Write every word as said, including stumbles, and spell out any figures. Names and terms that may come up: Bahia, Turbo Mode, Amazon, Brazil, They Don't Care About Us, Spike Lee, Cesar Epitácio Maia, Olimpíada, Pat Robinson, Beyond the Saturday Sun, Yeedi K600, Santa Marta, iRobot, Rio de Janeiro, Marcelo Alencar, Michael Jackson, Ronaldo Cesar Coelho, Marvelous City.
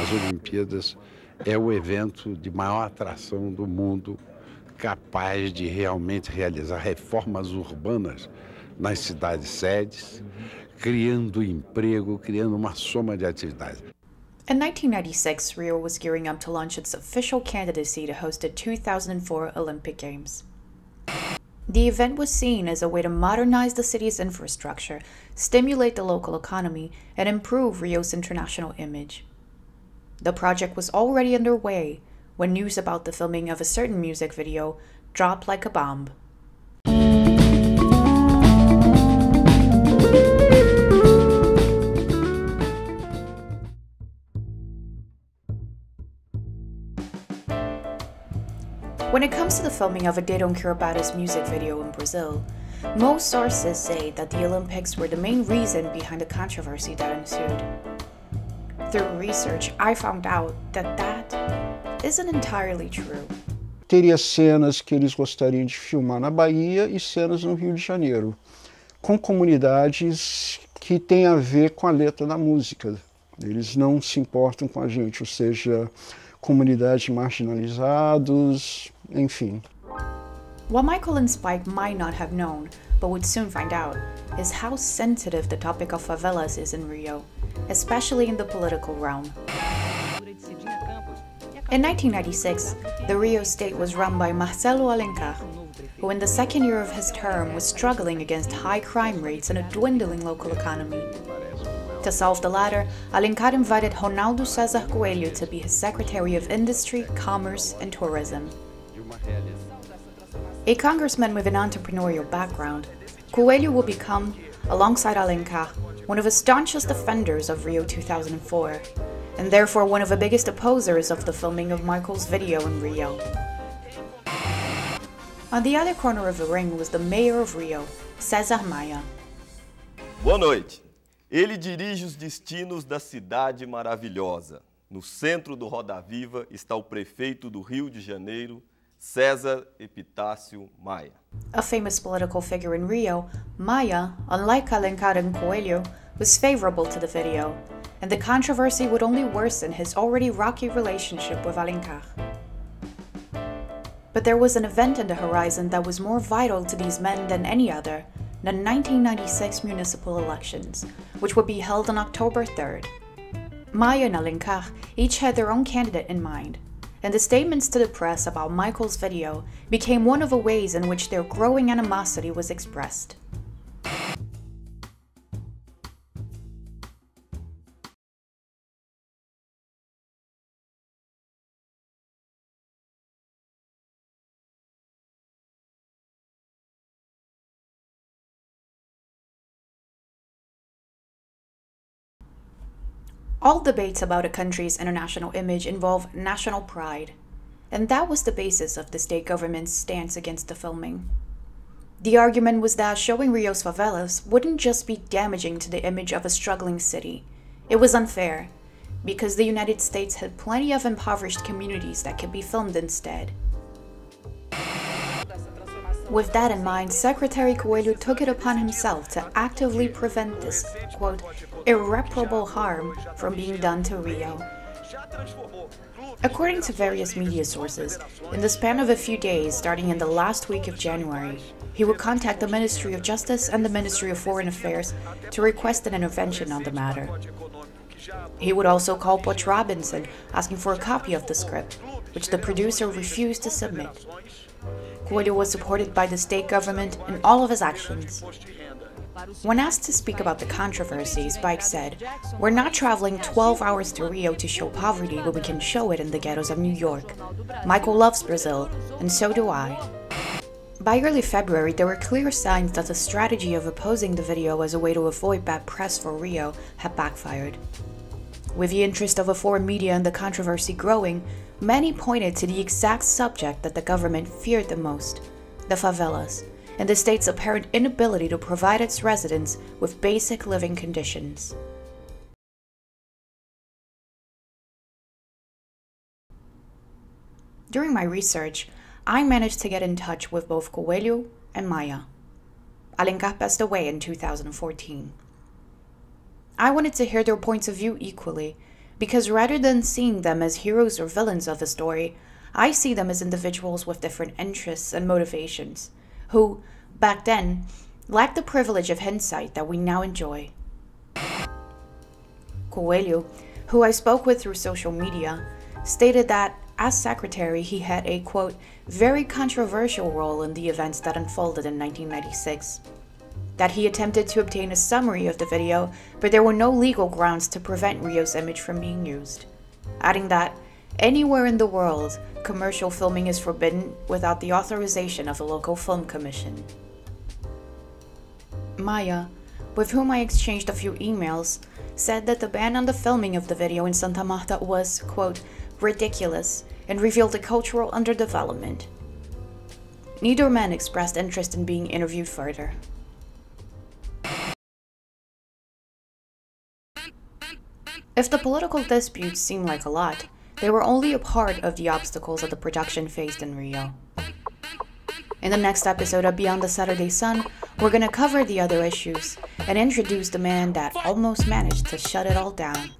As Olimpíadas é o evento de maior atração do mundo, capaz de realmente realizar reformas urbanas nas cidades-sedes, criando emprego, criando uma soma de atividades. In nineteen ninety-six, Rio was gearing up to launch its official candidacy to host the two thousand four Olympic Games. The event was seen as a way to modernize the city's infrastructure, stimulate the local economy, and improve Rio's international image. The project was already underway when news about the filming of a certain music video dropped like a bomb. When it comes to the filming of a They Don't Care About Us music video in Brazil, most sources say that the Olympics were the main reason behind the controversy that ensued. Through research, I found out that that isn't entirely true. Teria cenas que eles gostariam de filmar na Bahia e cenas no Rio de Janeiro, com comunidades que têm a ver com a letra da música. Eles não se importam com a gente, ou seja, comunidades marginalizados, enfim. What Michael and Spike might not have known, but would soon find out, is how sensitive the topic of favelas is in Rio, especially in the political realm. In nineteen ninety-six, the Rio state was run by Marcelo Alencar, who in the second year of his term was struggling against high crime rates and a dwindling local economy. To solve the latter, Alencar invited Ronaldo Cesar Coelho to be his Secretary of Industry, Commerce, and Tourism. A congressman with an entrepreneurial background, Coelho will become, alongside Alencar, one of the staunchest defenders of Rio two thousand four, and therefore one of the biggest opposers of the filming of Michael's video in Rio. On the other corner of the ring was the mayor of Rio, Cesar Maia. Boa noite. Ele dirige os destinos da cidade maravilhosa. No centro do Roda Viva está o prefeito do Rio de Janeiro, Cesar Epitácio Maia. A famous political figure in Rio, Maia, unlike Alencar and Coelho, was favorable to the video, and the controversy would only worsen his already rocky relationship with Alencar. But there was an event on the horizon that was more vital to these men than any other: the nineteen ninety-six municipal elections, which would be held on October third. Maia and Alencar each had their own candidate in mind, and the statements to the press about Michael's video became one of the ways in which their growing animosity was expressed. All debates about a country's international image involve national pride, and that was the basis of the state government's stance against the filming. The argument was that showing Rio's favelas wouldn't just be damaging to the image of a struggling city. It was unfair, because the United States had plenty of impoverished communities that could be filmed instead. With that in mind, Secretary Coelho took it upon himself to actively prevent this, quote, irreparable harm from being done to Rio. According to various media sources, in the span of a few days, starting in the last week of January, he would contact the Ministry of Justice and the Ministry of Foreign Affairs to request an intervention on the matter. He would also call Pat Robinson, asking for a copy of the script, which the producer refused to submit. Coelho was supported by the state government in all of his actions. When asked to speak about the controversy, Spike said, "We're not traveling twelve hours to Rio to show poverty when we can show it in the ghettos of New York. Michael loves Brazil, and so do I." By early February, there were clear signs that the strategy of opposing the video as a way to avoid bad press for Rio had backfired. With the interest of the foreign media and the controversy growing, many pointed to the exact subject that the government feared the most, the favelas, and the state's apparent inability to provide its residents with basic living conditions. During my research, I managed to get in touch with both Coelho and Maia. Alencar passed away in two thousand fourteen. I wanted to hear their points of view equally, because rather than seeing them as heroes or villains of the story, I see them as individuals with different interests and motivations, who, back then, lacked the privilege of hindsight that we now enjoy. Coelho, who I spoke with through social media, stated that, as secretary, he had a, quote, very controversial role in the events that unfolded in nineteen ninety-six. That he attempted to obtain a summary of the video, but there were no legal grounds to prevent Rio's image from being used. Adding that, anywhere in the world, commercial filming is forbidden without the authorization of the local film commission. Maia, with whom I exchanged a few emails, said that the ban on the filming of the video in Santa Marta was, quote, ridiculous, and revealed a cultural underdevelopment. Neither man expressed interest in being interviewed further. If the political disputes seem like a lot, they were only a part of the obstacles that the production faced in Rio. In the next episode of Beyond the Saturday Sun, we're gonna cover the other issues and introduce the man that almost managed to shut it all down.